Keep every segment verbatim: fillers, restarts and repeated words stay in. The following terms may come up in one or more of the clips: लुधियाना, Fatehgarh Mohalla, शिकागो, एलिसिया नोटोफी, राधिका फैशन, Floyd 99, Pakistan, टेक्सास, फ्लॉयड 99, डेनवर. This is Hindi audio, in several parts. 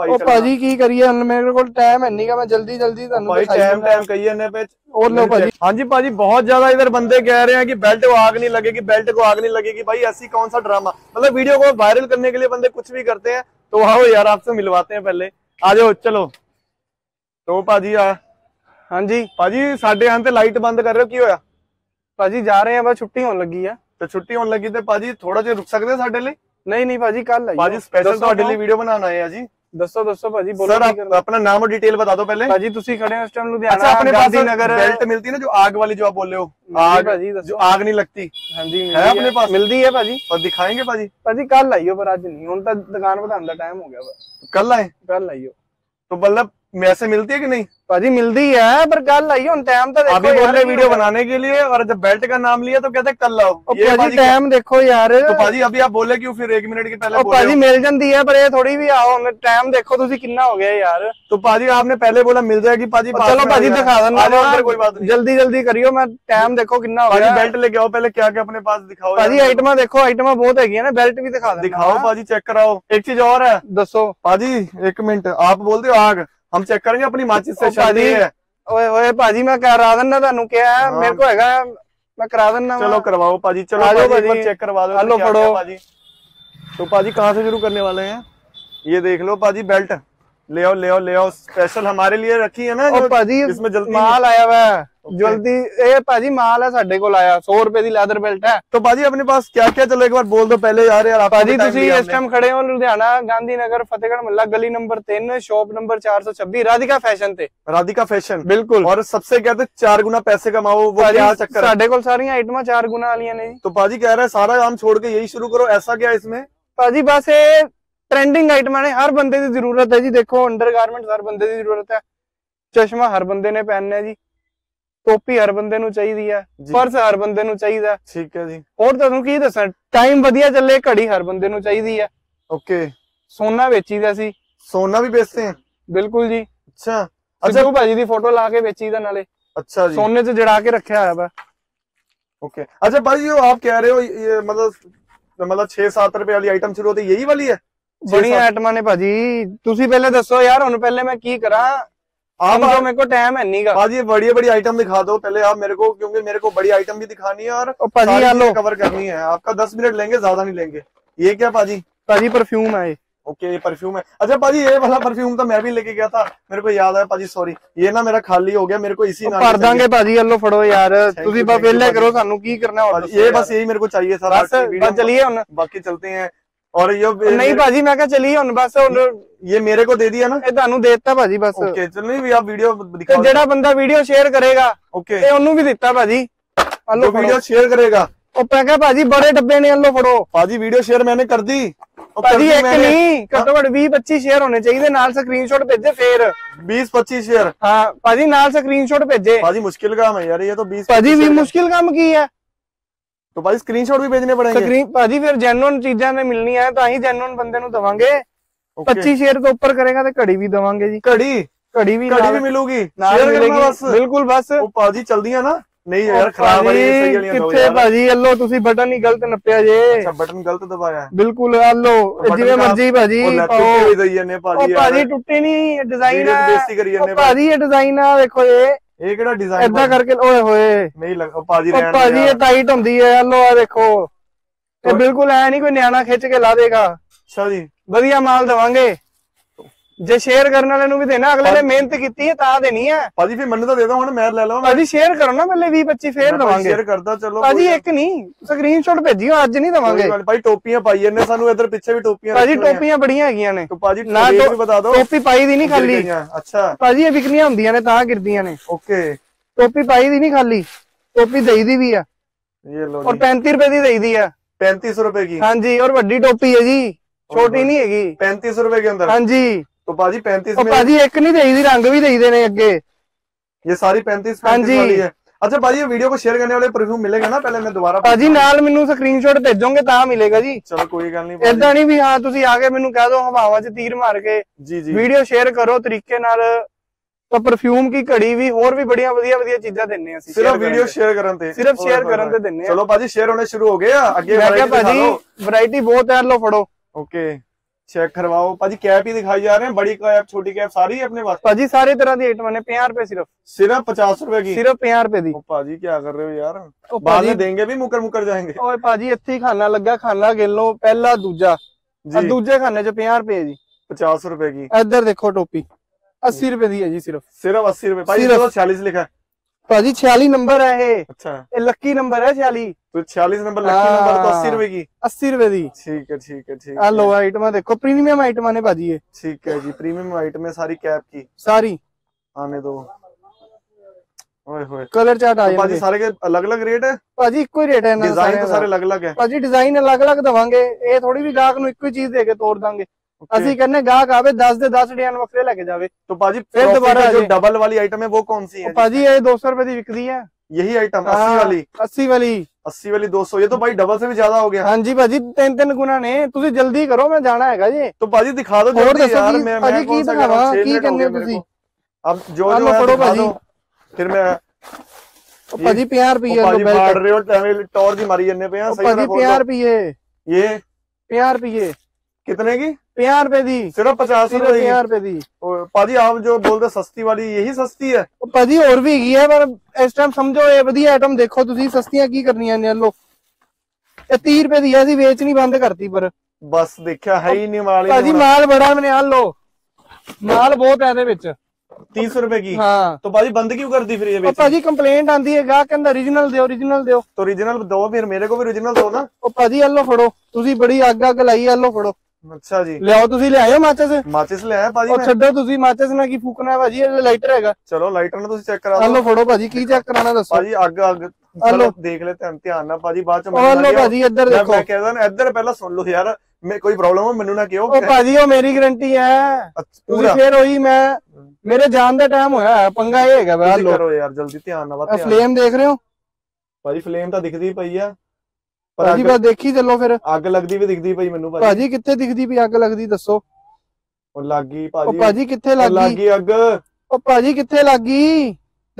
ਭਾਈ ਭਾਜੀ ਕੀ ਕਰੀਏ ਹੁਣ ਮੇਰੇ ਕੋਲ ਟਾਈਮ ਹੈ ਨਹੀਂਗਾ ਮੈਂ ਜਲਦੀ ਜਲਦੀ ਤੁਹਾਨੂੰ ਭਾਈ ਟਾਈਮ ਟਾਈਮ ਕਹੀ ਜਾਂਦੇ ਪਏ और लो भाजी। हाँ जी भाजी बहुत ज्यादा इधर बंदे कह रहे हैं कि बेल्ट को आग नहीं लगेगी बेल्ट को आग नहीं लगेगी। भाई ऐसी कौन सा ड्रामा, मतलब वीडियो को वायरल करने के लिए बंदे कुछ भी करते हैं। तो आओ यार आपसे मिलवाते हैं, पहले आ जाओ चलो। तो भाजी आ हाँ जी भाजी साढ़े यहाँ से लाइट बंद कर रहे हो की होया भाजी? जा रहे हैं बस छुट्टी होने लगी है। तो छुट्टी होने लगी तो भाजी थोड़ा जिहा रुक सकते साढ़े लिए? नहीं नहीं भाजी कल भाजी स्पेशल तुहाडे लिए वीडियो बनाना है जी। दसो दसो भाजी बोलो सर, अपना नाम और डिटेल बता दो पहले। भाजी तुसी खड़े हो इस टाइम लुधियाना। अच्छा अपने पास नगर बेल्ट मिलती है ना जो आग वाली, जो आप बोल रहे हो आग भाजी जो आग नहीं लगती? हां जी है अपने पास मिलती है भाजी और दिखाएंगे भाजी। भाजी कल आइयो पर आज नहीं, हुन तो दुकान बंद का टाइम हो गया। कल आए कल आइयो। तो मतलब वैसे मिलती है कि नहीं? भाजी मिलती है पर कल आइयो, हुन टाइम तो देखो अभी बोल रहे वीडियो बनाने के लिए और जब बेल्ट का नाम लिया तो कहते कल आओ। भाजी टाइम देखो यार। तो भाजी अभी आप बोले क्यों फिर? एक मिनट के पहले भाजी मिल जाती है पर ये थोड़ी भी आओ टाइम देखो तुसी कितना हो गया यार। तो भाजी आपने पहले बोला मिल जाएगी भाजी। चलो भाजी दिखा देना, कोई बात नहीं, जल्दी जल्दी करियो। मैं टाइम देखो कितना हो गया। बेल्ट लेके आओ पहले, क्या क्या अपने पास दिखाओ भाजी। आइटमा देखो आइटमा बहुत है ना, बेल्ट भी दिखा दिखाओ भाजी चेक कराओ। एक चीज और है दसो भाजी, एक मिनट आप बोलते हो आग, हम चेक करेंगे अपनी माचिस से। भाजी ओए ओए भाजी मैं करा देना तुहानू, क्या मेरे को हैगा मैं करा देना। चलो करवाओ भाजी, चलो भाजी पर चेक करवा दो। हेलो पढ़ो भाजी। तो भाजी कहाँ से शुरू करने वाले हैं? ये देख लो भाजी बेल्ट ले आओ ले आओ ले आओ, स्पेशल हमारे लिए रखी है ना भाजी। इसमें जल्दी माल आया हुआ है, जल्दी ये भाजी माल है साडे कोल आया। सौ रुपए की लैदर बेल्ट है। तो भाजी अपने पास क्या क्या, चलो एक बार बोल दो पहले यार। यार भाजी तुसी इस टाइम खड़े हो लुधियाना गांधी नगर फतेहगढ़ मोहल्ला गली नंबर तीन शॉप नंबर चार सौ छब्बीस राधिका फैशन ते। राधिका फैशन बिल्कुल, और सबसे कहते चार गुना पैसे कमाओ। वो क्या चक्कर साडे कोल सारियां आइटमां चार गुना वाली ने। तो भाजी कह रहा है सारा काम छोड़ के यही शुरू करो, ऐसा क्या इसमें? भाजी बस ये ट्रेंडिंग आइटमां ने, हर बंदे की जरूरत है जी। देखो अंडरगारमेंट्स हर बंदे की जरूरत है, चश्मा हर बंदे ने पहनना है जी, टोपी हर बंदे नूं चाहिदी है, पर्स हर बंदे नूं चाहिदा है। ठीक है जी, और तुहानूं की दस्सां टाइम वधिया चले, घड़ी हर बंदे नूं चाहिदी है। ओके सोना बेचीदा सी, सोना भी बेचते हैं? बिल्कुल जी। अच्छा अच्छा वो भाजी दी फोटो ला के बेचीदा नाले। अच्छा जी, सोने च जड़ा के रखा है। ओके अच्छा भाजी जो आप कह रहे हो ये मतलब मतलब छह सात रुपए वाली आइटम शुरू होती है, यही वाली है? बड़िया आइटमां ने भाजी, तुसीं पहले दस्सो यार हुण पहले मैं की करां। आप तो मेरे को टाइम है नहीं का भाजी, बड़ी बड़ी आइटम दिखा दो पहले आप मेरे को, क्योंकि मेरे को बड़ी आइटम भी दिखानी है और भाजी कवर करनी है। आपका दस मिनट लेंगे, ज्यादा नहीं लेंगे। ये क्या भाजी? भाजी परफ्यूम है। ओके ये परफ्यूम है। अच्छा भाजी ये वाला परफ्यूम तो मैं भी लेके गया था, मेरे को याद है भाजी सॉरी। ये ना मेरा खाली हो गया, मेरे को इसी भर देंगे भाजी। हेलो फड़ो यार तुम बस वेले करो, सानू की करना ये बस यही मेरे को चाहिए सर। चलिए हम बाकी चलते हैं। और ये नहीं भाजी मैं क्या चलिए हुन बस ये मेरे को दे दिया ना, ये तुहानू दे दिता भाजी बस। ओके चलो भी आप वीडियो दिखाओ, जेड़ा बंदा वीडियो शेयर करेगा ओके ये उन्नू भी दिता भाजी। हेलो वीडियो शेयर करेगा ओ पैगा भाजी बड़े डब्बे ने। हेलो फड़ो भाजी वीडियो शेयर मैंने कर दी भाजी, एक नहीं घटो घट बीस पच्चीस शेयर होने चाहिए, नाल स्क्रीनशॉट भेजे फिर बीस पच्चीस शेयर। हाँ भाजी नाल स्क्रीनशॉट भेजे। भाजी मुश्किल काम है यार ये तो, बीस भाजी भी मुश्किल काम की है। तो भाजी स्क्रीनशॉट भी भेजने पड़ेंगे भाजी, फिर जेन्युइन चीज़ां ने मिलनी है तो अहीं जेन्युइन बंदे नूं देवांगे। पच्चीस शेयर तो ऊपर करेगा तो घड़ी भी देवांगे जी, घड़ी घड़ी भी घड़ी भी मिलूगी बस। बिल्कुल बस भाजी चलदियां ना नहीं यार खराब कितने भाजी। हेलो तुसीं बटन ही गलत नप्पिया जे। अच्छा बटन गलत दबाया बिल्कुल। हेलो जिवें मर्जी भाजी भाजी टुटे नहीं डिजाइन भाजी, ये डिजाइन आ देखो ये ਇਹ ਕਿਹੜਾ ਡਿਜ਼ਾਈਨ ਇਦਾਂ ਕਰਕੇ ਓਏ ਹੋਏ ਨਹੀਂ ਲੱਗਾ ਭਾਜੀ ਰਹਿਣ ਭਾਜੀ ਇਹ ਟਾਈਟ ਹੁੰਦੀ ਹੈ। ਹਲੋ ਆ ਦੇਖੋ ਇਹ ਬਿਲਕੁਲ ਐ ਨਹੀਂ ਕੋਈ ਨਿਆਣਾ ਖਿੱਚ ਕੇ ਲਾ ਦੇਗਾ। ਅੱਛਾ ਜੀ ਵਧੀਆ ਮਾਲ ਦਵਾਂਗੇ, ਜੇ ਸ਼ੇਅਰ ਕਰਨ ਵਾਲੇ ਨੂੰ ਵੀ ਦੇਣਾ, ਅਗਲੇ ਨੇ ਮਿਹਨਤ ਕੀਤੀ ਹੈ ਤਾਂ ਦੇਣੀ ਹੈ ਭਾਜੀ। ਫਿਰ ਮੈਨੂੰ ਤਾਂ ਦੇ ਦੋ ਹੁਣ ਮੈਂ ਲੈ ਲਵਾਂ। ਭਾਜੀ ਸ਼ੇਅਰ ਕਰੋ ਨਾ ਪਹਿਲੇ ਵੀਹ ਪੱਚੀ ਫੇਰ ਦਵਾਂਗੇ। ਸ਼ੇਅਰ ਕਰਦਾ ਚਲੋ ਭਾਜੀ ਇੱਕ ਨਹੀਂ ਸਕਰੀਨਸ਼ਾਟ ਭੇਜਿਓ, ਅੱਜ ਨਹੀਂ ਦਵਾਂਗੇ ਭਾਈ। ਟੋਪੀਆਂ ਪਾਈਆਂ ਨੇ ਸਾਨੂੰ ਇਧਰ ਪਿੱਛੇ ਵੀ ਟੋਪੀਆਂ ਭਾਜੀ ਟੋਪੀਆਂ ਬੜੀਆਂ ਹੈਗੀਆਂ ਨੇ। ਭਾਜੀ ਨਾ ਟੋਪੀ ਬਤਾ ਦੋ, ਟੋਪੀ ਪਾਈ ਦੀ ਨਹੀਂ ਖਾਲੀ। ਅੱਛਾ ਭਾਜੀ ਇਹ ਵਿਕਣੀਆਂ ਹੁੰਦੀਆਂ ਨੇ ਤਾਂ ਗਿਰਦੀਆਂ ਨੇ। ਓਕੇ ਟੋਪੀ ਪਾਈ ਦੀ ਨਹੀਂ ਖਾਲੀ, ਟੋਪੀ ਦੇਈ ਦੀ ਵੀ ਆ ਇਹ ਲੋ ਔਰ ਪੈਂਤੀ ਰੁਪਏ ਦੀ ਦੇਈ ਦੀ ਆ। ਪੈਂਤੀ ਸੌ ਰੁਪਏ ਕੀ? ਹਾਂਜੀ ਔਰ ਵੱਡੀ ਟੋਪੀ ਹੈ ਜੀ, ਛੋਟੀ ਨਹੀਂ ਹੈਗੀ। ਪੈਂਤੀ ਸੌ ਰੁਪਏ ਦੇ ਅੰਦਰ ਹਾਂਜੀ। तो भाजी पैंतीस में भाजी एक नहीं देईदी, रंग भी देईदे ने अगे, ये सारी पैंतीस पैंतीस वाली है। अच्छा भाजी वीडियो को शेयर करने वाले परफ्यूम मिलेगा ना पहले मैं दोबारा भाजी नाल मेनू स्क्रीनशॉट भेजोगे ता मिलेगा जी। चलो कोई गल नहीं, ऐसा नहीं भी हां तुसी आके मेनू कह दो हवावां च तीर मार के जी जी वीडियो शेयर करो तरीके नाल। तो परफ्यूम की घड़ी भी होर भी बड़िया वधिया वधिया चीज़ां देने हैं, सिर्फ वीडियो शेयर करन ते सिर्फ शेयर करन ते देने हैं। चलो भाजी शेयर होने शुरू हो गए, अगे वैरायटी बहुत है। लो फड़ो ओके चेक करवाओ भाजी। कैप ही दिखाई जा रहे हैं, बड़ी कैप छोटी कैप सारी अपने पास भाजी, सारे तरह की आइटम ने पचास रुपए सिर्फ सिर्फ पचास रुपए की सिर्फ पचास रुपए दी। भाजी क्या कर रहे हो यार, बाद में देंगे भी मुकर मुकर जाएंगे। और भाजी इत्थे खाना लगा, खाना गिन लो पहला दूजा जी, दूजे खाने च पचास रुपए जी पचास रुपए की। इधर देखो टोपी अस्सी रुपए की है जी, सिर्फ सिर्फ अस्सी रुपए भाजी। छियालीस लिखा है भाजी, छियालीस नंबर है ये। अच्छा लकी नंबर है छियालीस, तो छियालीस नंबर लकी नंबर तो अस्सी रुपए की अस्सी रुपए की। ठीक है ठीक है ठीक है। लो आइटमा देखो प्रीमियम आइटमा ने भाजी ये। ठीक है जी प्रीमियम आइटम है सारी, कैप की सारी आने दो। ओए होए कलर चार्ट आ भाजी, सारे के अलग अलग रेट है भाजी, इक्को ही रेट है। डिजाइन तो सारे अलग अलग है भाजी, डिजाइन अलग अलग दवांगे, ये थोड़ी भी ग्राहक नु इक्को ही चीज देके तोड़ देंगे। ਅਸੀਂ ਕਹਿੰਨੇ ਗਾਹਕ ਆਵੇ दस ਦੇ दस ਡਿਜ਼ਾਈਨ ਵੱਖਰੇ ਲੈ ਕੇ ਜਾਵੇ। तो ਭਾਜੀ ਫਿਰ ਦੁਬਾਰਾ ਜੋ ਡਬਲ ਵਾਲੀ ਆਈਟਮ ਹੈ ਉਹ ਕੌਣ ਸੀ ਹੈ ਭਾਜੀ? ਇਹ दो सौ ਰੁਪਏ ਦੀ ਵਿਕਦੀ ਹੈ ਇਹੀ ਆਈਟਮ। अस्सी ਵਾਲੀ अस्सी ਵਾਲੀ अस्सी ਵਾਲੀ दो सौ, ਇਹ ਤਾਂ ਭਾਈ ਡਬਲ ਸੇ ਵੀ ਜ਼ਿਆਦਾ ਹੋ ਗਿਆ। ਹਾਂਜੀ ਭਾਜੀ ਤਿੰਨ ਤਿੰਨ ਗੁਣਾ ਨੇ, ਤੁਸੀਂ ਜਲਦੀ ਕਰੋ ਮੈਂ ਜਾਣਾ ਹੈਗਾ ਜੀ। तो ਭਾਜੀ ਦਿਖਾ ਦਿਓ ਜਲਦੀ ਯਾਰ, ਮੈਂ ਮੈਂ ਕੀ ਦਿਖਾਵਾਂ ਕੀ ਕਰਨੇ ਤੁਸੀਂ अब जो जो है ਦਿਖਾ ਦਿਓ ਫਿਰ मैं। ਭਾਜੀ पचास ਰੁਪਏ लो ਭਾਜੀ ਮਾਰ ਰਹੇ ਹੋ ਟਾਈਮ ਟੌਰ ਦੀ ਮਾਰੀ ਜੰਨੇ ਪਿਆ ਸਹੀ ਭਾਜੀ। पचास ਰੁਪਏ ਇਹ पचास ਰੁਪਏ कितने की? पचास रुपए दी सिर्फ पचास रुपए रुपए दी पाजी। आप जो बोलते सस्ती वाली यही सस्ती है पाजी, और भी है पर इस टाइम समझो ये बढ़िया आइटम देखो तुसी सस्तियां की करनी है। लो तीस रुपए दी ऐसी बेचनी बंद करती पर बस देखा है ही नहीं माल पाजी, माल बड़ा मैंने आ लो माल बहुत है विच तीस रुपए की। हाँ तो भाजी बंद क्यों कर दी फिर ये? भाजी कंप्लेंट आती है गाहक कहता ओरिजिनल दो ओरिजिनल दो, तो ओरिजिनल दो फिर मेरे को भी ओरिजिनल दो ना। भाजी आलो फड़ो तुसी बड़ी अग अग लाई आलो फड़ो। अच्छा जी लियाओ तुसी लियाओ माचिस माचिस लियाओ भाजी। और छड्डो तुसी माचिस ना की फूकना भाजी, ये लाइटर हैगा। चलो लाइटर ना तुसी चेक करा दो। हेलो फड़ो भाजी की चेक कराना दसो भाजी, अग अग हेलो देख लेते हैं ध्यान ना भाजी। बाद में हेलो भाजी इधर देखो, मैं कहदा ना इधर पहला सुन लो यार, मैं कोई प्रॉब्लम हो मेनू ना कहो। ओ भाजी ओ मेरी गारंटी है पूरी, फिर ओही मैं मेरे जान दा टाइम होया है पंगा ये हैगा। भाई करो यार जल्दी ध्यान ना, बात फ्लेम देख रहे हो भाजी, फ्लेम तो दिखदी पई है ਭਾਜੀ ਬਸ ਦੇਖੀ ਚੱਲੋ ਫਿਰ। ਅੱਗ ਲੱਗਦੀ ਵੀ ਦਿਖਦੀ ਪਈ ਮੈਨੂੰ ਭਾਜੀ। ਭਾਜੀ ਕਿੱਥੇ ਦਿਖਦੀ ਪਈ ਅੱਗ ਲੱਗਦੀ ਦੱਸੋ? ਉਹ ਲੱਗ ਗਈ ਭਾਜੀ। ਉਹ ਭਾਜੀ ਕਿੱਥੇ ਲੱਗ ਗਈ? ਲੱਗ ਗਈ ਅੱਗ। ਉਹ ਭਾਜੀ ਕਿੱਥੇ ਲੱਗ ਗਈ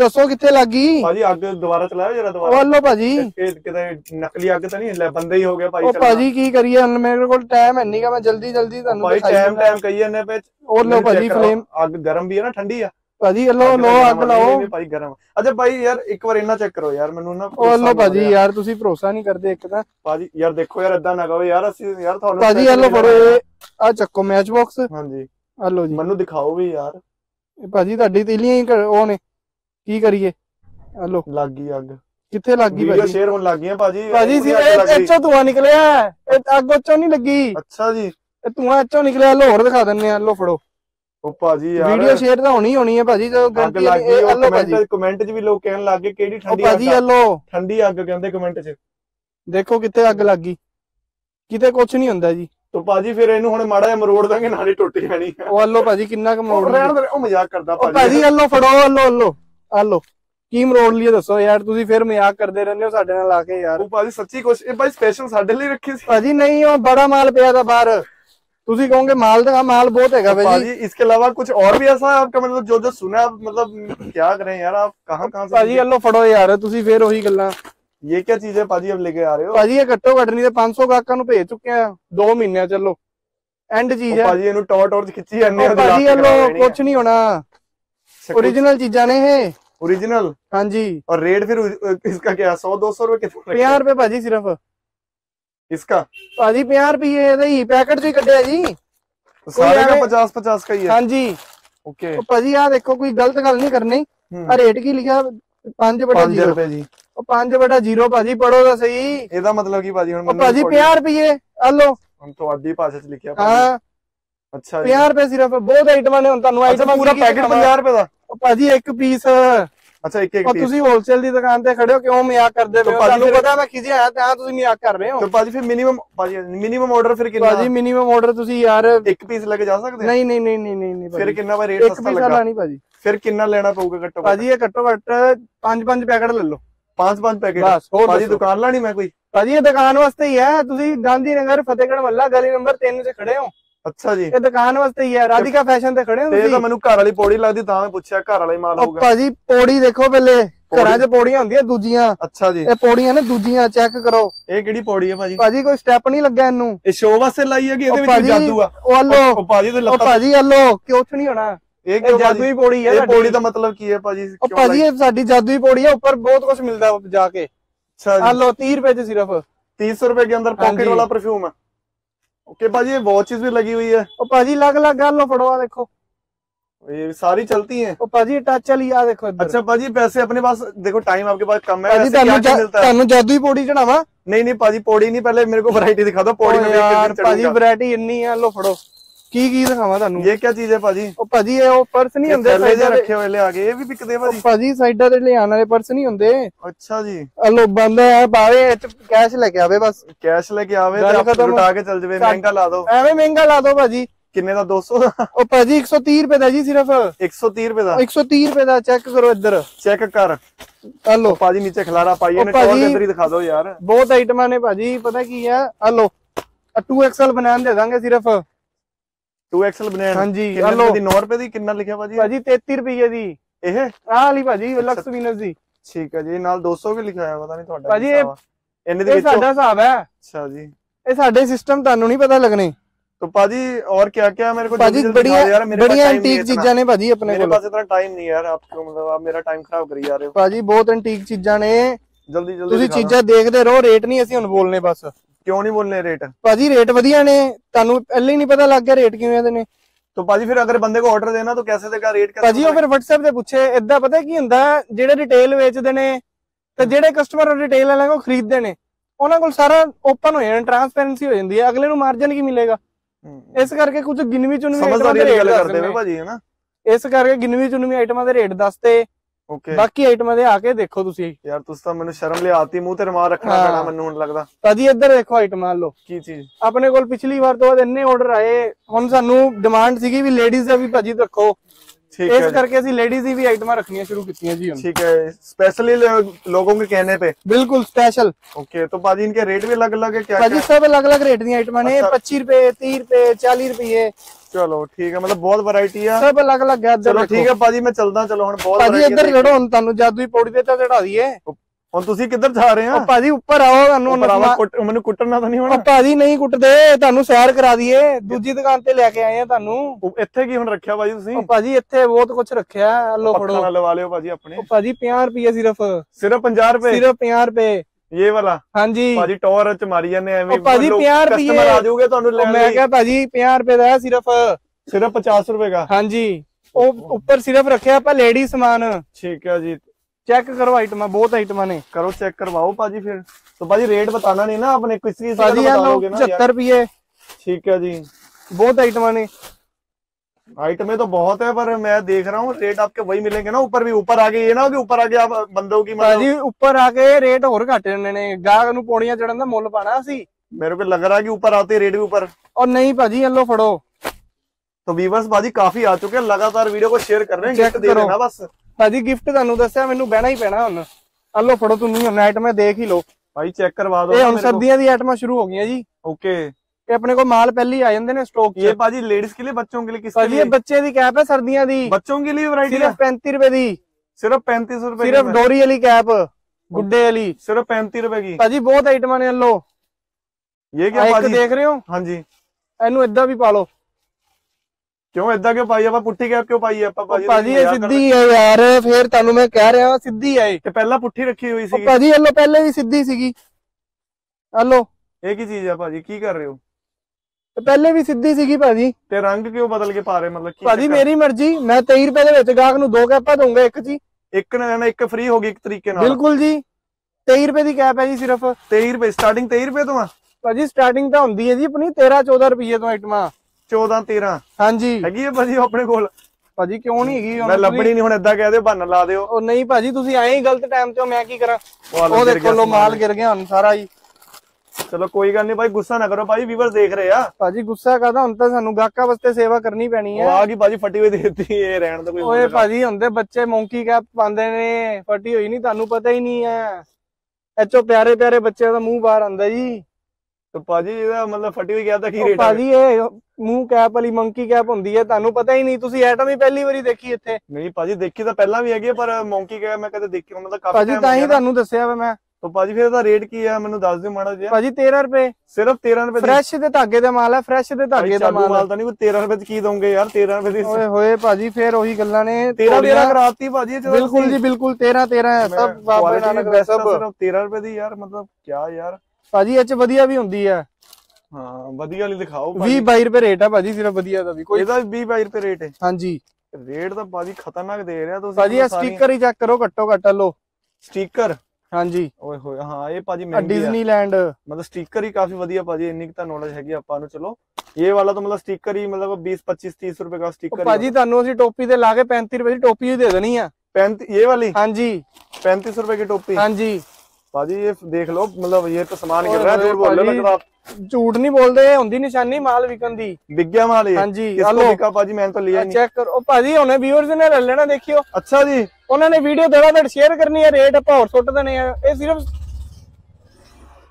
ਦੱਸੋ ਕਿੱਥੇ ਲੱਗ ਗਈ? ਭਾਜੀ ਅੱਗ ਦੁਬਾਰਾ ਚਲਾਓ ਜਰਾ ਦੁਬਾਰਾ। ਉਹ ਲੋ ਭਾਜੀ ਕਿਤੇ ਨਕਲੀ ਅੱਗ ਤਾਂ ਨਹੀਂ ਲੈ, ਬੰਦਾ ਹੀ ਹੋ ਗਿਆ ਭਾਈ। ਉਹ ਭਾਜੀ ਕੀ ਕਰੀਏ ਹੁਣ, ਮੇਰੇ ਕੋਲ ਟਾਈਮ ਹੈ ਨਹੀਂ ਗਾ, ਮੈਂ ਜਲਦੀ ਜਲਦੀ ਤੁਹਾਨੂੰ ਭਾਈ ਟਾਈਮ ਟਾਈਮ ਕਹੀ ਜਾਂਦੇ ਪਏ। ਉਹ ਲੋ ਭਾਜੀ ਫਲੇਮ ਅੱਗ ਗਰਮ ਵੀ ਹੈ ਨਾ ਠੰਡੀ ਆ ਭਾਜੀ? ਲੋ ਲੋ ਅੱਗ ਲਾਓ ਭਾਈ ਗਰਮ। ਅੱਛਾ ਭਾਈ ਯਾਰ ਇੱਕ ਵਾਰ ਇਹਨਾਂ ਚੈੱਕ ਕਰੋ ਯਾਰ ਮੈਨੂੰ ਨਾ। ਉਹ ਲੋ ਭਾਜੀ ਯਾਰ ਤੁਸੀਂ ਭਰੋਸਾ ਨਹੀਂ ਕਰਦੇ ਇੱਕ ਤਾਂ ਭਾਜੀ। ਯਾਰ ਦੇਖੋ ਯਾਰ ਇਦਾਂ ਨਾ ਕਰੋ ਯਾਰ, ਅਸੀਂ ਯਾਰ ਤੁਹਾਨੂੰ ਭਾਜੀ ਇਹ ਲੋ ਫੜੋ ਆ ਚੱਕੋ ਮੈਚ ਬਾਕਸ। ਹਾਂਜੀ ਆ ਲੋ ਜੀ ਮੈਨੂੰ ਦਿਖਾਓ ਵੀ ਯਾਰ ਇਹ ਭਾਜੀ ਤੁਹਾਡੀ ਤੀਲੀਆਂ ਹੀ ਉਹ ਨੇ ਕੀ ਕਰੀਏ। ਆ ਲੋ ਲੱਗ ਗਈ ਅੱਗ। ਕਿੱਥੇ ਲੱਗ ਗਈ ਭਾਜੀ? ਸ਼ੇਅਰ ਹੋਣ ਲੱਗ ਗਈਆਂ ਭਾਜੀ। ਭਾਜੀ ਸੀ ਇੱਥੋਂ ਧੂਆ ਨਿਕਲਿਆ, ਇਹ ਅੱਗ ਉੱਚੋਂ ਨਹੀਂ ਲੱਗੀ। ਅੱਛਾ ਜੀ ਇਹ ਧੂਆ ਇੱਥੋਂ ਨਿਕਲਿਆ। ਲੋ ਹੋਰ ਦਿਖਾ ਦਿੰਨੇ ਆ ਲੋ ਫੜੋ। ਉਹ ਭਾਜੀ ਯਾਰ ਵੀਡੀਓ ਸ਼ੇਅਰ ਤਾਂ ਹੋਣੀ ਹੋਣੀ ਹੈ ਭਾਜੀ, ਜਦੋਂ ਗੰਦੀ ਇਹ ਹਲੋ ਭਾਜੀ ਕਮੈਂਟ 'ਚ ਵੀ ਲੋਕ ਕਹਿਣ ਲੱਗ ਗਏ ਕਿਹੜੀ ਠੰਡੀ ਅੱਗ। ਭਾਜੀ ਹਲੋ ਠੰਡੀ ਅੱਗ ਕਹਿੰਦੇ ਕਮੈਂਟ 'ਚ। ਦੇਖੋ ਕਿੱਥੇ ਅੱਗ ਲੱਗ ਗਈ, ਕਿਤੇ ਕੁਝ ਨਹੀਂ ਹੁੰਦਾ ਜੀ। ਤੋ ਭਾਜੀ ਫਿਰ ਇਹਨੂੰ ਹੁਣ ਮਾੜਾ ਜਿਹਾ ਮਰੋੜ ਦਾਂਗੇ ਨਾਲ ਹੀ ਟੁੱਟ ਜਾਣੀ। ਉਹ ਹਲੋ ਭਾਜੀ ਕਿੰਨਾ ਕੁ ਮਰੋੜ ਰਹੇ ਹੋ, ਮਜ਼ਾਕ ਕਰਦਾ ਭਾਜੀ। ਭਾਜੀ ਹਲੋ ਫੜੋ ਹਲੋ ਹਲੋ ਹਲੋ ਕੀ ਮਰੋੜ ਲਈ ਦੱਸੋ ਯਾਰ ਤੁਸੀਂ, ਫਿਰ ਮਜ਼ਾਕ ਕਰਦੇ ਰਹਿੰਦੇ ਹੋ ਸਾਡੇ ਨਾਲ ਆ ਕੇ ਯਾਰ। ਉਹ ਭਾਜੀ ਸੱਚੀ ਕੁਛ ਇਹ ਭਾਈ ਸਪੈਸ਼ਲ ਸਾਡੇ ਲਈ ਰੱਖੀ ਸੀ ਭਾਜੀ। ਨਹੀਂ ਉਹ ਬੜਾ ਮਾਲ ਪਿਆ ਦਾ ਬਾਹਰ, तुसी कहोगे माल का माल बहुत है भाजी। इसके अलावा कुछ और भी ऐसा आपका मतलब जो जो सुना आप मतलब क्या करें यार, आप कहां कहां से भाजी। हेलो फड़ो यार तुसी फिर वही गल्ला। ये क्या चीज है भाजी अब लेके आ रहे हो भाजी? ये घट्टो घट नहीं पांच सौ ग्राहकों को भेज चुके हैं दो महीने। चलो एंड चीज है भाजी, इन्हू टॉट और खिंची जाने भाजी। हेलो कुछ नहीं होना, ओरिजिनल चीजा ने ओरिजिनल। हां जी और रेट फिर इसका क्या सौ दो सौ रुपए पचास रुपए भाजी सिर्फ इसका भाजी। पचास रुपये पैकेट ही कटे जी, सारे का पचास पचास का ही है। हाँ जी ओके भाजी आ देखो, कोई गलत गल नहीं करनी। रेट की लिखा पांच बटा जीरो जी, पांच बटा जीरो भाजी पढ़ो तो सही। एदा मतलब की भाजी हुन भाजी पचास रुपये आ लो हम तो आधी भाषा च लिखिया। हां अच्छा पचास रुपये सिर्फ, बहुत आइटमां ने हुन तुहानू आइटम पूरा पैकेट पचास रुपये दा भाजी एक पीस। अच्छा एक एक पीस। तुसी होलसेल दी दुकान ते खड़े हो क्यों मजाक करदे हो? तुहानू पता मैं खिजे आया तां तुसी मजाक कर रहे हो। तो भाजी फिर मिनिमम भाजी मिनिमम ऑर्डर फिर कितना भाजी? मिनिमम ऑर्डर तुसी यार एक पीस लेके जा सकदे नहीं नहीं नहीं नहीं नहीं नहीं फिर कितना भाई रेट सस्ता लगा? एक पीस नहीं भाजी फिर कितना लेना पऊगा घट्टो भाजी? ये घट्टो घट पांच पांच पैकेट ले लो। पांच पांच पैकेट बस भाजी, दुकान लानी मैं कोई भाजी? ये दुकान वास्ते ही है, तुसी गांधी नगर फतेहगढ़ मोहल्ला गली नंबर तीन से खड़े हो। अच्छा जी ये दुकान वास्ते ही है, राधिका फैशन ते खड़े हो। ये तो मैनू घर वाली पौड़ी लगदी तां मैं पूछया घर वाला ही माल होगा भाजी। पौड़ी देखो पहले ਘਰਾਂ 'ਚ ਪੌੜੀਆਂ ਹੁੰਦੀਆਂ ਦੂਜੀਆਂ। ਅੱਛਾ ਜੀ, ਇਹ ਪੌੜੀਆਂ ਨੇ ਦੂਜੀਆਂ, ਚੈੱਕ ਕਰੋ। ਇਹ ਕਿਹੜੀ ਪੌੜੀ ਹੈ ਭਾਜੀ? ਭਾਜੀ ਕੋਈ ਸਟੈਪ ਨਹੀਂ ਲੱਗਾ ਇਹਨੂੰ, ਇਹ ਸ਼ੋਅ ਵਾਸਤੇ ਲਾਈ ਹੈਗੀ, ਇਹਦੇ ਵਿੱਚ ਜਾਦੂ ਆ। ਉਹ ਆਲੋ ਉਹ ਭਾਜੀ ਤੇ ਲੱਤਾਂ, ਉਹ ਭਾਜੀ ਆਲੋ ਕੁਛ ਨਹੀਂ ਹੋਣਾ। ਇਹ ਜਾਦੂਈ ਪੌੜੀ ਹੈ। ਇਹ ਪੌੜੀ ਦਾ ਮਤਲਬ ਕੀ ਹੈ ਭਾਜੀ? ਉਹ ਭਾਜੀ ਇਹ ਸਾਡੀ ਜਾਦੂਈ ਪੌੜੀ ਹੈ, ਉੱਪਰ ਬਹੁਤ ਕੁਝ ਮਿਲਦਾ ਜਾ ਕੇ। ਅੱਛਾ ਜੀ, ਆਲੋ तीस ਰੁਪਏ 'ਚ ਸਿਰਫ तीस ਰੁਪਏ ਦੇ ਅੰਦਰ ਪਾਕਟ ਵਾਲਾ ਪਰਫਿਊਮ ਹੈ। ओके भाजी, ये वॉचेस भी लगी हुई है। ओ भाजी लग लग गाल लो फड़वा, देखो ये सारी चलती हैं। ओ भाजी टच चली आ, देखो इधर। अच्छा भाजी, पैसे अपने पास देखो, टाइम आपके पास कम है। तानू जादू ही पौड़ी चढ़ावा? नहीं नहीं भाजी, पौड़ी नहीं, पहले मेरे को वैरायटी दिखा दो पौड़ी में। यार भाजी वैरायटी इतनी है, लो फड़ो की की दिखावा तानू। ये क्या चीज है भाजी? ओ भाजी ये ओ पर्स नहीं हुंदे साइड रखे होए, ले आगे ये भी बिकदे भाजी। भाजी साइड दे ले आने वाले पर्स नहीं हुंदे। अच्छा जी, लो बंदा है बावे इच कैश लेके आवे, बस कैश लेके आवे ते आप लुटा के चल जावे। महंगा ला दो, एवें महंगा ला दो भाजी। कितने दा? दो सौ दा। ओ भाजी एक सौ तीस रुपए दा जी, सिर्फ एक सौ तीस रुपए दा। एक सौ तीस रुपए दा, चेक करो इधर, चेक कर। हेलो भाजी, नीचे खलारा पाइए ने, और अंदर ही दिखा दो यार, बहुत आइटमां ने भाजी। पता की है, हेलो टू एक्स एल बनान दे दांगे सिर्फ टू एक्स एल बनेन। हां जी, हेलो दी नौ रुपए दी। कितना लिखया भाजी? भाजी तैंतीस रुपए दी। एह आ वाली भाजी लक्स विनस दी। ठीक है जी, नाल दो सौ भी लिखया है, पता नहीं ਤੁਹਾਡਾ भाजी ਇਹਨੇ ਦੇ ਵਿੱਚ ਸਾਡਾ ਹਿਸਾਬ ਹੈ। अच्छा जी, ਇਹ ਸਾਡੇ ਸਿਸਟਮ ਤੁਹਾਨੂੰ ਨਹੀਂ ਪਤਾ ਲੱਗਣੇ। तो भाजी और क्या क्या मेरे को भाजी बढ़िया यार, मेरे पास एंटीक चीजें ने भाजी, अपने मेरे पास इतना टाइम नहीं है यार। आपको मतलब आप मेरा टाइम खराब करी जा रहे हो भाजी। बहुत एंटीक चीजें ने, जल्दी जल्दी ਤੁਸੀਂ ਚੀਜ਼ਾਂ ਦੇਖਦੇ ਰਹੋ। रेट नहीं ਅਸੀਂ ਹੁਣ ਬੋਲਨੇ ਬਸ। क्यों नहीं बोलने रेट? भाजी रेट वधिया ने, तानू पहले ही नहीं पता लग गया रेट क्यों ने। तो भाजी फिर अगर बंदे को ऑर्डर देना तो कैसे देगा रेट? भाजी वो फिर व्हाट्सएप से पूछे। इदा पता की हुंदा, जेडे रिटेल बेचदे ने ते जेडे कस्टमर रिटेल वाले को खरीददे ने, उन्हां कोल सारा ओपन हो जांदा, ट्रांसपेरेंसी हो जांदी है, अगले नूं मार्जिन की मिलेगा। इस करके कुछ गिनवी चुनवी गल करदे ने भाजी, है ना। इस करके गिनवी चुनवी आइटमां दे रेट दसते। Okay। बाकी आइटम दे आके देखो तुसी। यार तुस तो मैनू शर्म ले आती, मुंह ते रुमाल रखना पैना मैनू हुण लगदा। भाजी इधर देखो आइटम, लो की चीज अपने कोल पिछली बार तो इतने ऑर्डर आए, हुण सानू डिमांड सीगी भी लेडीज दा भी भाजी रखो। ठीक है, इस करके असि लेडीज दी भी आइटम रखनी शुरू कीतियां जी। ठीक है, स्पेशली लोगों के कहने पे, बिल्कुल स्पेशल। ओके, तो भाजी इनके रेट भी अलग अलग है क्या? भाजी सब अलग अलग रेट दी आइटमां ने, पच्चीस रुपए, तीस रुपए, चालीस रुपए। चलो ठीक है, मतलब बहुत वैरायटी है, सब अलग अलग है। चलो ठीक है भाजी, मैं चलता। चलो हुण बहुत भाजी इधर लड़ो, हुण तानू जादूई पौड़ी ते चढ़ा दीए। हुण तुसी किधर जा रहे हो भाजी? ऊपर आओ, तानू मैनू कुटना तो नहीं होना भाजी? नहीं कुटदे, तानू सैर करा दीए, दूजी दुकान ते लेके आए हैं तानू। इत्थे की हुण रखिया भाजी तुसी? भाजी इत्थे बहुत कुछ रखिया, लो फड़ो लवा लियो भाजी अपने। भाजी पचास रुपए सिर्फ, सिर्फ पचास रुपए, सिर्फ पचास रुपए ये वाला। हां जी भाजी, टॉर च मारी जाने एवें भाजी। पचास रुपए कस्टमर आ जाऊगे ਤੁਹਾਨੂੰ ਲੈਣ। ਮੈਂ ਕਿਹਾ ਭਾਜੀ पचास ਰੁਪਏ ਦਾ ਸਿਰਫ, ਸਿਰਫ पचास ਰੁਪਏ ਦਾ। हां जी, ਉਹ ਉੱਪਰ ਸਿਰਫ ਰੱਖਿਆ ਆਪਾਂ ਲੇਡੀ ਸਮਾਨ। ਠੀਕ ਹੈ ਜੀ, ਚੈੱਕ ਕਰੋ ਆਈਟਮਾਂ, ਬਹੁਤ ਆਈਟਮਾਂ ਨੇ, ਕਰੋ ਚੈੱਕ ਕਰਵਾਓ ਭਾਜੀ। ਫਿਰ ਤਾਂ ਭਾਜੀ ਰੇਟ ਬਤਾਣਾ ਨਹੀਂ ਨਾ ਆਪਣੇ, ਕਿਸ ਚੀਜ਼ ਦਾ ਬਤਾਓਗੇ ਨਾ? पचहत्तर ਰੁਪਏ। ਠੀਕ ਹੈ ਜੀ, ਬਹੁਤ ਆਈਟਮਾਂ ਨੇ। आइटमें तो बहुत है, पर मैं देख रहा हूँ रेट आपके वही मिलेंगे ना, ऊपर भी। ऊपर आगे ये ना कि ऊपर आगे आप बंदों की मतलब ऊपर आके रेट और घट ने, गाहक नूं पौड़ियां चढ़न दा मुल पाना सी। मेरे को लग रहा है कि ऊपर आते रेट भी ऊपर। और नहीं भाजी, लो फड़ो। तो व्यूअर्स भाजी काफी आ चुके हैं, लगातार वीडियो को शेयर कर रहे हैं, गिफ्ट दे देना बस भाजी। गिफ्ट तुहानूं दस्सिया, मैनूं बहना ही पैना हुण। आलो फड़ो, तुसीं आइटमां देख ही लो भाई, चेक करवा दो। हुण सर्दियां दी आइटमां शुरू हो गईयां जी। ओके, अपने को माल पहले ही आ जाते हैं स्टॉक। ये भाजी लेडीज के लिए, बच्चों के लिए, किस लिए? बच्चे दी कैप है सर्दियां दी, बच्चों के लिए वैरायटी सिर्फ पैंतीस रुपए दी, सिर्फ पैंतीस रुपए। सिर्फ डोरी वाली कैप, गुड्डे वाली, सिर्फ पैंतीस रुपए की भाजी। बहुत आइटम ने। लो ये क्या भाजी देख रहे हो? हां जी, एनू इदा भी पा लो। क्यों इदा क्यों पाई आप? पुट्ठी कैप क्यों पाई आप भाजी? भाजी ये सीधी है यार, फिर तानू मैं कह रहा हूं सीधी है। ते पहला पुट्ठी रखी हुई सी भाजी, हेलो पहले भी सीधी सीगी। हेलो ये की चीज है भाजी, की कर रहे हो? पहले भी सीधी सीगी भाजी। ते रंग क्यों बदल के पा रहे? मतलब भाजी मेरी मर्जी, मैं तेईस रुपए दे विच गाहक नूं दो कैपां दूंगा, एक जी एक ना एक फ्री होगी एक तरीके नाल। बिल्कुल जी, तेईस रुपए दी कैप है जी, सिर्फ तेईस रुपए। स्टार्टिंग तेईस रुपए तो भाजी, स्टार्टिंग तां हुंदी है जी अपनी तेरह चौदह रुपए तो आइटमां। चौदह तेरह हां जी हैगी है भाजी अपने कोल। भाजी क्यों नहीं हैगी? मैं लभणी नहीं हुण, इदां कह दियो बहाना ला दियो। ओ नहीं भाजी, तुसीं आए ही गलत टाइम ते, मैं की करा। ओ देखो लो माल गिर गया हुण सारा जी। चलो कोई गल नहीं भाई, गुस्सा ना करो भाई, व्यूअर्स देख रहे हैं। भाजी गुस्सा करदा हुण तां सानू गाहकां वास्ते सेवा करनी पैनी है। आ गई भाजी फटी हुई देती है, रहन दा कोई। ओए भाजी हुंदे बच्चे मोंकी कैप पांदे ने, फटी हुई नहीं, तुहानू पता ही नहीं है। एचो प्यारे प्यारे बच्चे दा मूंह बाहर आंदा जी। तो ਭਾਜੀ ਇਹਦਾ ਮਤਲਬ ਫਟੀ ਹੋਈ ਕੈਪ ਦਾ ਕੀ ਰੇਟ ਹੈ? ਭਾਜੀ ਇਹ ਮੂੰਹ ਕੈਪ ਵਾਲੀ ਮੰਕੀ ਕੈਪ ਹੁੰਦੀ ਹੈ, ਤੁਹਾਨੂੰ ਪਤਾ ਹੀ ਨਹੀਂ, ਤੁਸੀਂ ਐਟਮ ਹੀ ਪਹਿਲੀ ਵਾਰੀ ਦੇਖੀ ਇੱਥੇ। ਨਹੀਂ ਭਾਜੀ ਦੇਖੀ ਤਾਂ ਪਹਿਲਾਂ ਵੀ ਹੈਗੀ ਹੈ, ਪਰ ਮੰਕੀ ਕੈਪ ਮੈਂ ਕਦੇ ਦੇਖੀ ਉਹਨਾਂ ਦਾ ਕਾਫੀ ਟਾਈਮ। ਭਾਜੀ ਤਾਂ ਹੀ ਤੁਹਾਨੂੰ ਦੱਸਿਆ ਵਾ ਮੈਂ। तो भाजी फिर इसका रेट की है मैंने दस दियो माड़ा जिहा। भाजी तेरह रुपए, सिर्फ तेरह रुपए फ्रेश दे धागे दा माल है, फ्रेश दे धागे दा माल माल दा नहीं। तेरह रुपए की दोगे यार? तेरह रुपए दी ओए होए भाजी, फिर ओही गल्लां ने तेरह तेरह कराती भाजी। बिल्कुल जी बिल्कुल तेरह तेरह है सब, बाबा नानक दा सब तेरह रुपए दी यार, मतलब क्या यार। भाजी अच्छे वधिया भी हुंदी है। हां वधिया वाली दिखाओ। बीस बाईस रुपए रेट है भाजी सिर्फ वधिया दा भी, कोई एदा बीस बाईस रुपए रेट है। हां जी रेट दा भाजी खतरनाक दे रहे हो तुसी। भाजी स्टिकर ही चेक करो, घट्टो घट्ट लो स्टिकर। हाँ जी ओए होए, हाँ ये पाजी महंगी है। डिज्नीलैंड मतलब स्टिकर ही काफी वधिया पाजी, इन्नी की तो नॉलेज हैगी आपां नूं। चलो ये वाला तो मतलब स्टिकर ही मतलब बीस पच्चीस तीस रुपए का स्टिकर पाजी। तुहानूं असीं टोपी ते ला के पैंती रुपए की टोपी दे देनी है। पैंती ये वाली? हाँ जी पैंतीस रुपए की टोपी। हाँ जी पाजी ये देख लो, मतलब ये तो सामान गिर रहा है। झूठ बोल रहे हो? झूठ नहीं बोलते, हुंदी निशानी माल विकन दी। बिक गया माल ये? हाँ जी बिका पाजी, मैंने तो लिया। चेक करो पाजी, हुणे व्यूअर्स ने ले लेना देखियो। अच्छा जी उन्होंने वीडियो धड़ाधड़ शेयर करनी है, रेट आप सुट देने हैं। ये सिर्फ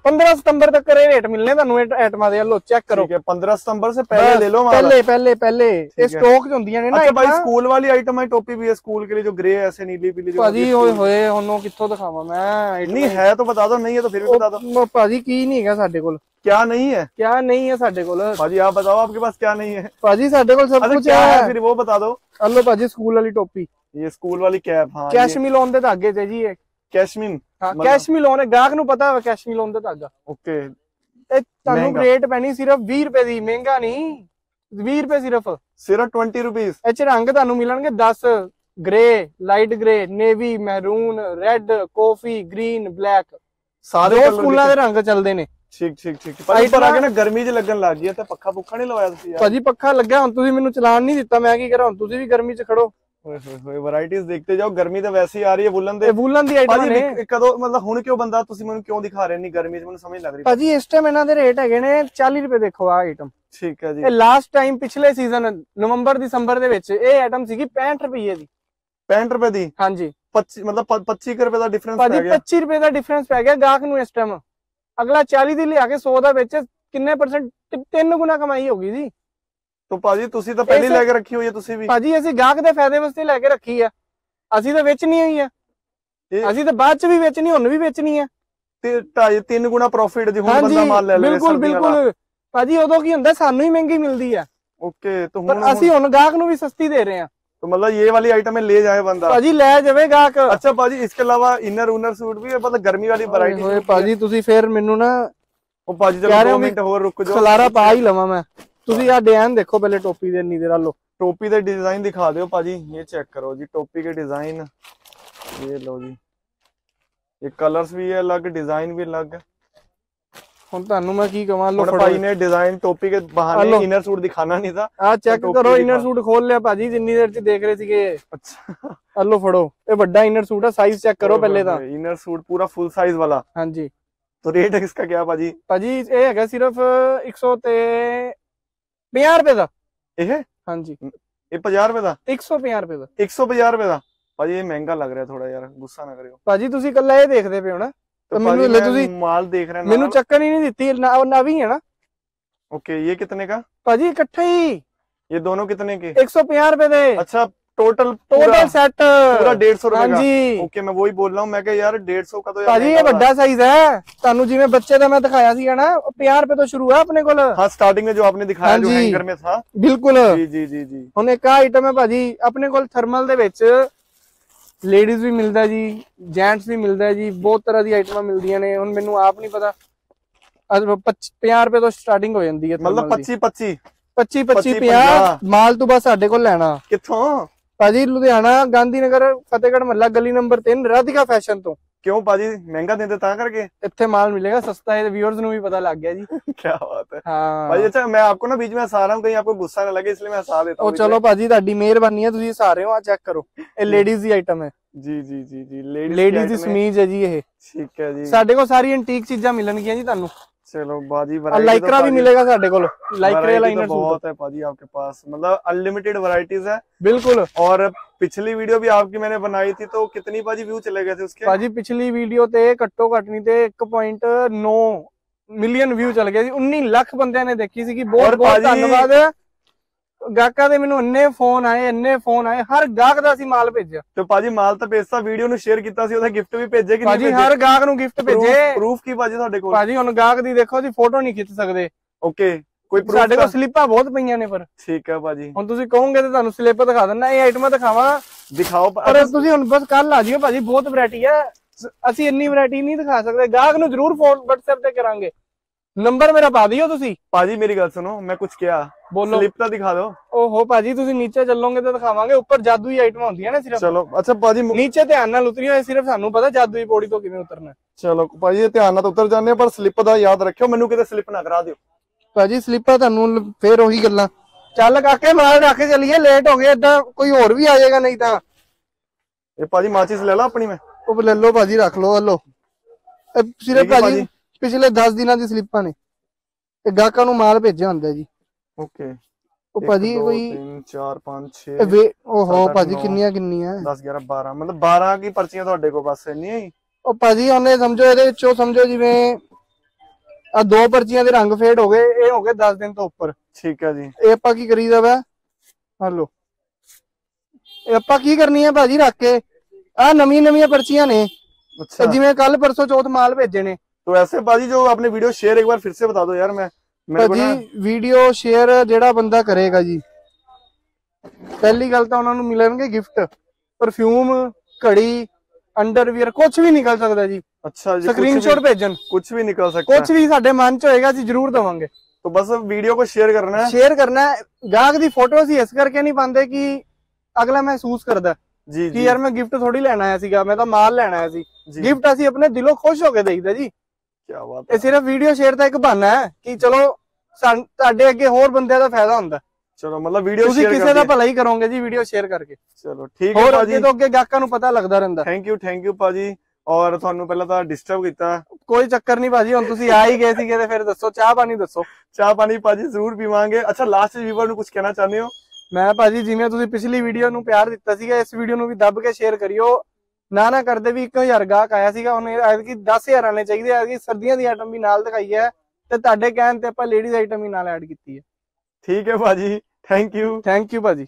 पंद्रह सितंबर तक ये रेट मिलने तुहानूं। आइटमां दे लो चेक करो, पंद्रह सितंबर से पहले ले लो माल। पहले पहले पहले ये स्टॉक च हुंदियां ने ना। अच्छा भाई स्कूल वाली आइटम है, टोपी भी है स्कूल के लिए जो ग्रे है ऐसे नीली पीली जो भाजी। ओए होए हुन कित्थों दिखावां मैं, इतनी है तो बता दो, नहीं है तो फिर भी बता दो भाजी। की नहीं है साडे कोल? क्या नहीं है? क्या नहीं है साडे कोल भाजी, आप बताओ आपके पास क्या नहीं है भाजी? साडे कोल सब कुछ है, फिर वो बता दो। हेलो भाजी स्कूल वाली टोपी, ये स्कूल वाली कैप। हाँ कैशमी लोन दे धागे से जी, ये कैशमीन। हाँ कैशमी लोन है, ग्राहक नूं पता है कैशमी लोन दे धागा। ओके तुहानूं रेट पैनी सिर्फ बीस रुपए दी, महंगा नहीं, बीस रुपए सिर्फ सिर्फ ट्वेंटी रुपीज। इस रंग तुहानूं मिलणगे दस, grey light grey, navy, maroon, red, coffee, green, black, सारे स्कूलों के रंग चलते हैं। ठीक ठीक ठीक। पर आगे ना गर्मी च लगन लग गई है, पक्खा पुखा नहीं लवाया तुसीं? भाजी पक्खा लग्या, हुण तुसीं मैनूं चलान नहीं दित्ता, मैं की करा, हुण तुसीं भी गर्मी च खड़ो। वैरायटीज देखते जाओ, गर्मी तो वैसे ही आ रही है। वूलन दे वूलन दी आइटम ने कदों मतलब हुण क्यों बंदा तुसीं मैनूं क्यों दिखा रहे नहीं गर्मी च, मैनूं समझ लग रही। भाजी इस टाइम इन्हां दे रेट हैगे ने चालीस रुपए, देखो आ आइटम। ठीक है जी। ए लास्ट टाइम पिछले सीजन नवंबर दिसंबर दे विच ए आइटम सीगी पैंसठ रुपए दी। पैंसठ रुपए दी? हां जी पच्चीस मतलब पच्चीस रुपए दा डिफरेंस पै गया। पच्चीस रुपए दा डिफरेंस पै गया ग्राहक नूं इस टाइम। अगला चालीस दी लिया के सौ दा बेचे, किन्ने परसेंट तीन गुना कमाई होगी जी। तो भाजी तुसी तो पहले लेके रखी हुई है, तुसी भी भाजी ऐसे ग्राहक दे फायदे वास्ते लेके रखी है, असी तो बेचनी हुई है, असी तो बाद च भी बेचनी, हुन भी बेचनी है। ते तीन गुना प्रॉफिट जी हुन बंदा माल ले ले। बिल्कुल बिल्कुल भाजी, उदों की हुंदा सानू ही महंगी मिलदी है। ओके तो हुन असी हुन ग्राहक नूं भी सस्ती दे रहे हैं। तो मतलब ये वाली आइटम है ले जाए बंदा भाजी, ले जाए ग्राहक। अच्छा भाजी इसके अलावा इनर उनर सूट भी है, मतलब गर्मी वाली वैरायटी है भाजी। तुसी फिर मेनू ना ओ भाजी जरा दो मिनट और रुक जाओ, खलारा पा ही लवां मैं। ਤੁਸੀਂ ਆ ਡਿਜ਼ਾਈਨ ਦੇਖੋ ਪਹਿਲੇ ਟੋਪੀ ਦੇ ਨੀਦੇ ਨਾਲ, ਲੋ ਟੋਪੀ ਦੇ ਡਿਜ਼ਾਈਨ ਦਿਖਾ ਦਿਓ ਭਾਜੀ। ਇਹ ਚੈੱਕ ਕਰੋ ਜੀ ਟੋਪੀ ਕੇ ਡਿਜ਼ਾਈਨ, ਇਹ ਲਓ ਜੀ। ਇਹ ਕਲਰਸ ਵੀ ਹੈ ਅਲੱਗ, ਡਿਜ਼ਾਈਨ ਵੀ ਅਲੱਗ। ਹੁਣ ਤੁਹਾਨੂੰ ਮੈਂ ਕੀ ਕਹਾਂ, ਲੋ ਭਾਈ ਨੇ ਡਿਜ਼ਾਈਨ ਟੋਪੀ ਕੇ ਬਹਾਨੇ ਇਨਰ ਸੂਟ ਦਿਖਾਣਾ ਨਹੀਂ ਤਾਂ ਆ ਚੈੱਕ ਕਰੋ। ਇਨਰ ਸੂਟ ਖੋਲ ਲਿਆ ਭਾਜੀ ਜਿੰਨੀ ਦੇਰ ਚ ਦੇਖ ਰਹੇ ਸੀਗੇ। ਅੱਛਾ ਆ ਲੋ ਫੜੋ, ਇਹ ਵੱਡਾ ਇਨਰ ਸੂਟ ਆ, ਸਾਈਜ਼ ਚੈੱਕ ਕਰੋ ਪਹਿਲੇ ਤਾਂ। ਇਨਰ ਸੂਟ ਪੂਰਾ ਫੁੱਲ ਸਾਈਜ਼ ਵਾਲਾ। ਹਾਂਜੀ तो रेट है इसका क्या ਭਾਜੀ? ਭਾਜੀ ਇਹ ਹੈਗਾ ਸਿਰਫ एक सौ ਤੇ ਪੰਜਾਹ ਰੁਪਏ ਦਾ। ਇਹ ਹਾਂਜੀ ਇਹ ਪੰਜਾਹ ਰੁਪਏ ਦਾ, ਇੱਕ ਸੌ ਪੰਜਾਹ ਰੁਪਏ ਦਾ, ਇੱਕ ਸੌ ਪੰਜਾਹ ਰੁਪਏ ਦਾ। ਭਾਜੀ ਇਹ ਮਹਿੰਗਾ ਲੱਗ ਰਿਹਾ ਥੋੜਾ ਯਾਰ, ਗੁੱਸਾ ਨਾ ਕਰਿਓ ਭਾਜੀ। ਤੁਸੀਂ ਕੱਲਾ ਇਹ ਦੇਖਦੇ ਪਏ ਹੋ ਨਾ, ਮੈਨੂੰ ਲੈ ਤੁਸੀਂ ਮਾਲ ਦੇਖ ਰਹੇ ਨਾ, ਮੈਨੂੰ ਚੱਕਣ ਹੀ ਨਹੀਂ ਦਿੱਤੀ ਨਾ ਵੀ ਹੈ ਨਾ। ਓਕੇ ਇਹ ਕਿੰਨੇ ਦਾ ਭਾਜੀ ਇਕੱਠੇ ਹੀ? ਇਹ ਦੋਨੋਂ ਕਿੰਨੇ ਕੇ? ਇੱਕ ਸੌ ਪੰਜਾਹ ਰੁਪਏ ਦੇ। ਅੱਛਾ टोटल टोटल सेट पूरा डेढ़ सौ रुपए का। ओके मैं वही बोल रहा हूँ मैं क्या यार डेढ़ सौ का तो यार भाजी ये बड़ा साइज है। तुहानू जिवें बच्चे दा मैं दिखाया सी ना पचास रुपए तो शुरू है अपने कोल। हाँ स्टार्टिंग में जो आपने दिखाया जो हैंगर में था। बिल्कुल जी जी जी जी। हुण इक आइटम है भाजी अपने कोल थर्मल दे विच, लेडीज भी मिलदा जी, जेंट्स भी मिलदा जी, बहुत तरह दी आइटमां मिलदियां ने। हुण मैनू आप नहीं पता पचास रुपए तो स्टार्टिंग हो जांदी है, मतलब पच्ची पच्ची पच्ची पच्ची पचास। माल तू बस साडे कोल लैना कित्थों भाजी? लुधियाना गांधी नगर फतेहगढ़ मोहल्ला गली नंबर तीन राधिका फैशन तो। क्यों भाजी महंगा देते तां करके? इत्थे माल मिलेगा सस्ता है, व्यूअर्स नूं भी पता लग गया जी। क्या बात है। हाँ भाजी अच्छा मैं आपको ना बीच में हसा रहा हूँ, कहीं आपको गुस्सा ना लगे इसलिए मैं हसा देता हूँ। चलो भाजी तुहाडी मेहरबानी है, तुसीं हसा रहे हो। आ चेक करो ये लेडीज दी आइटम है जी जी जी जी, लेडीज दी समीज है जी। ये ठीक है जी, साडे कोल सारी एंटीक चीजां मिलणगियां जी तुहानूं। चलो भाजी लाइक्रा भी मिलेगा साडे कोल, लाइक्रा लाइनर बहुत है भाजी आपके पास, मतलब अनलिमिटेड वैरायटीज है। बिल्कुल। और पिछली वीडियो भी आपकी मैंने बनाई थी तो कितनी भाजी व्यू चले गए थे उसके? भाजी पिछली वीडियो ते घट्टो घट नहीं थे एक पॉइंट नौ मिलियन व्यू चल गया जी। उन्नीस लाख बंदे ने देखी सी। बहुत बहुत धन्यवाद गाहकां दे, मैनूं इन्ने फोन आए इन्ने फोन आए। हर गाहक दा असीं माल भेजिया ते भाजी माल तां भेजता, वीडियो नूं शेयर कीता सी, ओहदा गिफ्ट भी भेजे कि भाजी हर गाहक नूं गिफ्ट भेजे। प्रूफ की भाजी तुहाडे कोल? भाजी हुण गाहक दी देखो जी फोटो नहीं खिच सकदे। ओके कोई प्रूफ? साडे कोल स्लिपां बहुत पईयां ने पर। ठीक है भाजी हुण तुसीं कहोगे ते तुहानूं स्लिप दिखा दिंदा। इह आइटमां दिखावां दिखाओ पर तुसीं हुण बस कल आ जिओ भाजी। बहुत वैरायटी है, ਅਸੀਂ ਇੰਨੀ ਵੈਰਾਈਟੀ ਨਹੀਂ ਦਿਖਾ ਸਕਦੇ। ਗਾਹਕ ਨੂੰ ਜ਼ਰੂਰ ਫੋਨ WhatsApp ਤੇ ਕਰਾਂਗੇ। ਨੰਬਰ ਮੇਰਾ ਪਾ ਦਿਓ ਤੁਸੀਂ। ਭਾਜੀ ਮੇਰੀ ਗੱਲ ਸੁਣੋ, ਮੈਂ ਕੁਝ ਕਿਹਾ ਬੋਲੋ। ਸਲਿੱਪ ਤਾਂ ਦਿਖਾ ਦਿਓ। ਓਹੋ ਭਾਜੀ ਤੁਸੀਂ ਨੀਚੇ ਚੱਲੋਗੇ ਤਾਂ ਦਿਖਾਵਾਂਗੇ। ਉੱਪਰ ਜਾਦੂਈ ਆਈਟਮਾਂ ਹੁੰਦੀਆਂ ਨੇ ਸਿਰਫ। ਚਲੋ ਅੱਛਾ ਭਾਜੀ ਨੀਚੇ ਧਿਆਨ ਨਾਲ ਉਤਰੀਓ, ਇਹ ਸਿਰਫ ਸਾਨੂੰ ਪਤਾ ਜਾਦੂਈ ਪੌੜੀ ਤੋਂ ਕਿਵੇਂ ਉਤਰਨਾ। ਚਲੋ ਭਾਜੀ ਇਹ ਧਿਆਨ ਨਾਲ ਉਤਰ ਜਾਂਦੇ ਆ, ਪਰ ਸਲਿੱਪ ਦਾ ਯਾਦ ਰੱਖਿਓ, ਮੈਨੂੰ ਕਿਤੇ ਸਲਿੱਪ ਨਾ ਕਰਾ ਦਿਓ ਭਾਜੀ। ਸਲਿੱਪਾਂ ਤੁਹਾਨੂੰ ਫੇਰ ਉਹੀ ਗੱਲਾਂ। ਚੱਲ ਕਾਕੇ ਮਾਲ ਰੱਖ ਕੇ ਚੱਲੀਏ, ਲੇਟ ਹੋ ਗਏ। ਏਦਾਂ ਕੋਈ ਹੋਰ ਵੀ ਆ ਜਾਏਗਾ ਨਹੀਂ ਤਾਂ। ਇਹ ਭਾਜੀ ਮਾਚਿਸ ਲੈ ਲਾ ਆਪਣੀ। ਮੈਂ ले लो भाजी, रख लो। हलो सिर्फ भाजी पिछले दस दिन दी स्लिपां ने गाहकां नूं माल भेजिया हुंदा जी। ओके ओ भाजी कोई तीन चार पाँच छह। ओहो भाजी कितनी कितनी है? दस ग्यारह बारह, मतलब बारह की पर्चियां ਤੁਹਾਡੇ ਕੋਲ ਬਸ ਇੰਨੀ ਹੈ। ओ भाजी ਉਹਨੇ ਸਮਝੋ ਇਹਦੇ ਵਿੱਚੋਂ ਸਮਝੋ ਜਿਵੇਂ ਆ ਦੋ ਪਰਚੀਆਂ ਦੇ ਰੰਗ ਫੇਡ ਹੋ ਗਏ। ਇਹ ਹੋ ਗਏ दस दिन ਤੋਂ ਉੱਪਰ। ਠੀਕ ਹੈ ਜੀ। ਇਹ ਆਪਾਂ ਕੀ ਕਰੀਦਾ ਵਾ? ਹਲੋ ਇਹ ਆਪਾਂ ਕੀ ਕਰਨੀ ਹੈ ਭਾਜੀ? ਰੱਖ ਕੇ आ नवी नवी पर्चिया ने। अच्छा। जिम्मे कल परसों चौथ माल भेजे ने। तो ऐसे भाजी जो आपने वीडियो शेयर एक बार फिर से बता दो यार। मैं भाजी वीडियो शेयर जेड़ा बंदा करेगा जी, पहली गल तो उन्होंने मिलेंगे गिफ्ट परफ्यूम, घड़ी, अंडरवियर, कुछ भी निकल सकता जी। अच्छा जी। स्क्रीनशॉट भेजन, कुछ भी निकल सकता, कुछ भी साडे मन च होएगा जी, जरूर देवांगे। तो बस वीडियो को शेयर करना है, शेयर करना है। गाहक दी फोटो असीं इस करके नहीं पांदे कि अगला महसूस करदा जी, जी। यार मैं गिफ्ट थोड़ी लेना आया, मैं तो माल लेना आया सी। गिफ्ट असी अपने दिलों खुश होके देखदा जी। क्या बात है। सिर्फ वीडियो शेयर दा एक बहाना है कि चलो साडे अगे होर बंदे दा फायदा हुंदा। चलो मतलब वीडियो तुसीं किसे दा भला ही करोगे जी वीडियो शेयर करके। चलो ठीक है भाजी, तो अगे गाहकां नूं पता लगदा रहिंदा। थैंक यू थैंक यू भाजी। और ਤੁਹਾਨੂੰ ਪਹਿਲਾਂ ਤਾਂ ਡਿਸਟਰਬ ਕੀਤਾ। ਕੋਈ ਚੱਕਰ ਨਹੀਂ ਭਾਜੀ, ਹੁਣ ਤੁਸੀਂ ਆ ਹੀ ਗਏ ਸੀਗੇ ਤੇ ਫਿਰ ਦੱਸੋ ਚਾਹ ਪਾਣੀ ਦੱਸੋ। ਚਾਹ ਪਾਣੀ ਭਾਜੀ ਜ਼ਰੂਰ ਪੀਵਾਂਗੇ। ਅੱਛਾ ਲਾਸਟ ਵੀਵਰ ਨੂੰ ਕੁਝ ਕਹਿਣਾ ਚਾਹੁੰਦੇ ਹੋ? मैं भाजी जिवें तुसीं पिछली वीडियो नूं प्यार दिता सीगा, इस वीडियो नूं भी दब के शेयर करियो। ना ना करदे भी एक हज़ार गाहक आया सीगा, हुण ऐतकी दस हज़ार आने चाहिए। ऐतकी सर्दियां दी आइटम भी नाल दिखाई है ते तुहाडे कहण ते आपां लेडीज आइटम भी नाल ऐड कीती है। ठीक है भाजी, थैंक यू थैंक यू भाजी।